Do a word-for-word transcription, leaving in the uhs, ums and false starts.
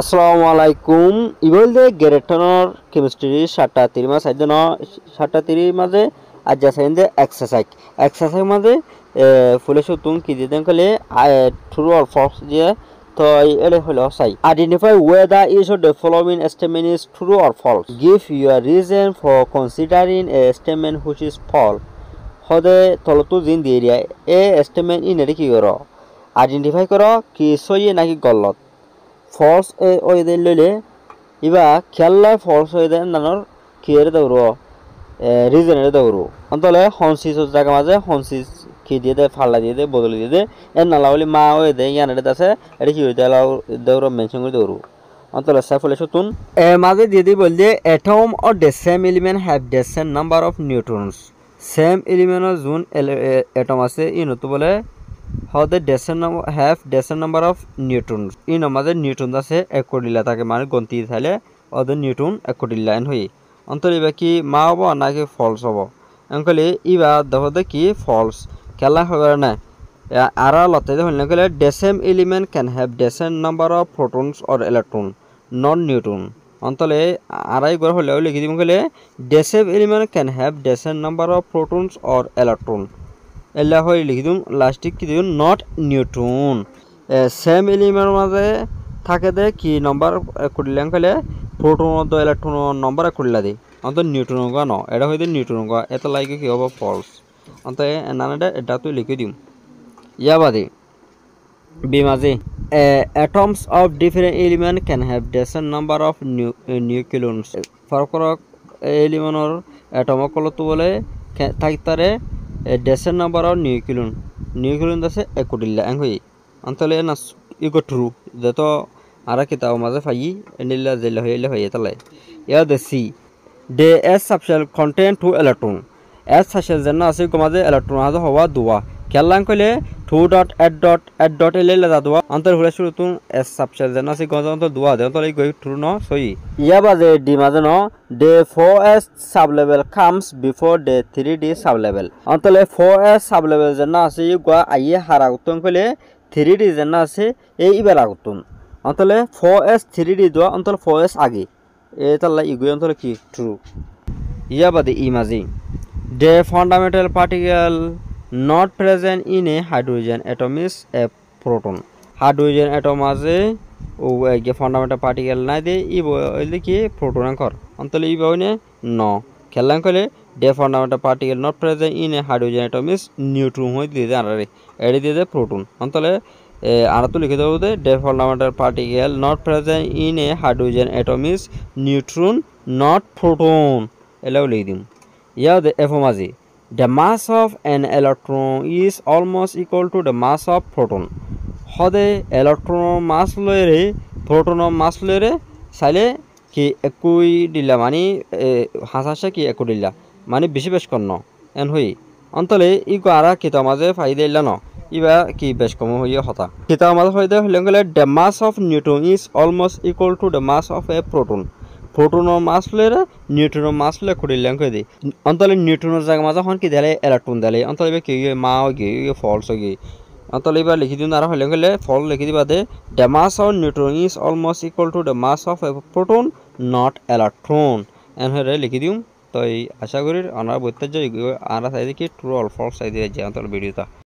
আসসালামাইকুম ইবল দে গেরেটনের কেমিস্ট্রি সাতটা তিরি মাস আইজন সাতটা তিরি মাঝে আজ যাচ্ছেন যে এক্সারসাইজ এক্সারসাইজ মাঝে ফুলে সুতুম কি দিতেন কলে থ্রু অর ফর্স দিয়ে তো এলে হলো সাই identify whether is of the following statement is true or false give your reason for considering a statement which is false হদে তলতু জিন দিয়ে দিয়া এ স্টেটমেন্ট ইনেরে কি কর আইডেন্টিফাই কর কি সইয়ে নাকি গলত ফলস ওই দিন লইলে এবার খেলায় ফলস হয়ে দেন নানোর কিয়ের দৌড় রিজনের দৌড় অন্তলে হনসিস জায়গা মাঝে হনসিস কি দিয়ে দেয় ফাল্লা দিয়ে দেয় বদলে দিয়ে দেয় এর নালা বলি মা হয়ে দেয় ইয়ান এটা আছে এটা কি হয়ে দেয় দৌড় মেনশন করে দৌড় অন্তলে সাফলে সতুন এ মাঝে দিয়ে দিয়ে বল যে atom or the same element have the same number of neutrons same এলিমেন্টের জুন অ্যাটম আছে ই নতু বলে হতে ডেসের number have ডেসের number of neutron in আমাদের নিউট্রন আছে এক কোটিলা থাকে মানে গন্তি থাকলে ওদের নিউট্রন এক কোটি লাইন হয়ে অন্তর এবার কি মা হব নাকি ফলস হব এনকলে এবার দেখতে কি ফলস খেলা হবে না আর লতে হলে the same element can have ডেসের number of protons or electron not neutron অন্তলে আড়াই গড় হলেও লিখে দিব গেলে the same element can have ডেসের number of protons or electron এলা হয়ে লিখি দিম লাস্টিক কি দিম নট নিউট্রন সেম এলিমেন্টের মাঝে থাকে দে কি নম্বর কুড়িলাম খেলে প্রোটন তো ইলেকট্রন নম্বর কুড়িলা দিই অন্ত নিউট্রন গ ন এটা হয়ে নিউট্রন গ এত লাগে কি হব ফলস অন্ত নানাটা এটা তুই লিখে দিম ইয়া বাদে বি মাঝে atoms of different element can have ডেসেন number of নিউ নিউক্লিয়নস ফরক এলিমেন্টর অ্যাটমক কলতো বলে থাকতারে ডেসের নাম্বার আর নিউক্লিয়ন নিউক্লিয়ন আছে এক কোটিলা এং হয়ে অন্তলে না ইগো ট্রু যত আর কিতাব মাঝে ফাই এনিলা জেলা হইলে হয়ে তালে ইয়া দে সি the S subshell contain two electron S subshell যেন আছে মাঝে ইলেকট্রন হাজ হওয়া দোয়া খেলাম কইলে two dot eight dot eight dot এলে যা দোয়া অন্তর হলে শুরু তুম এস সাবশেল যেন আছে গজ অন্তর দোয়া দে অন্তর ইগো ট্রু ন সই ইয়া বাজে ডি মাঝে ন The four S sub-level comes before the three D sub-level. Antole four S sub-level jana ase yuga aiye haragutun kole three D jana ase ei ibaragutun. Antole four S three D do antole four S age. E talla yuga antole ki true. Iya bade imaji. The fundamental particle not present in a hydrogen atom is a proton. Hydrogen atom aje ওই fundamental particle নাই দে ই বলে কি প্রোটনাঙ্কর অন্তলে ই বনে ন খেলাম কলে the fundamental particle not present in a hydrogen atom is neutron হয়ে দিয়ে দেয় আনারে এড়ে দিয়ে দেয় প্রোটন অন্তলে আর তো লিখে দেবো দে the fundamental particle not present in a hydrogen atom is neutron not proton এলাও লিখে দিম ইয়া দে এফোমাজি the mass of an electron is almost equal to the mass of proton হদে ইলেকট্রন মাস লয়েরে প্রোটন মাস লয়েরে চাইলে কি একুই দিলা মানে হাসাশা কি একু দিলা মানে বেশি বেশ কর্ণ এন হই অন্তলে ই আরা কিতা মাঝে ফাই দিলা ন ইবা কি বেশ কম হইয়া হতা কিতা মাঝে ফাই দেয় হলে গেলে the mass of neutron is almost equal to the mass of a proton proton mass লয়েরে নিউট্রন মাস লয়ে একু দিলাম কই দিই অন্তলে নিউট্রনের জায়গা মাঝে হন কি দেলে ইলেকট্রন দেলে অন্তলে কি মা গিয়ে ফলস গিয়ে অন্তলে এবার লিখে দিন আর হলে গেলে ফল লিখে দিবা দে the mass of neutron is almost equal to the mass of a proton not electron এন হয়ে লিখে দিম তো আশা করি অনার বৈত্য আর সাইজে কি ট্রু অল ফলস সাইজে যায় অন্তর ভিডিওটা।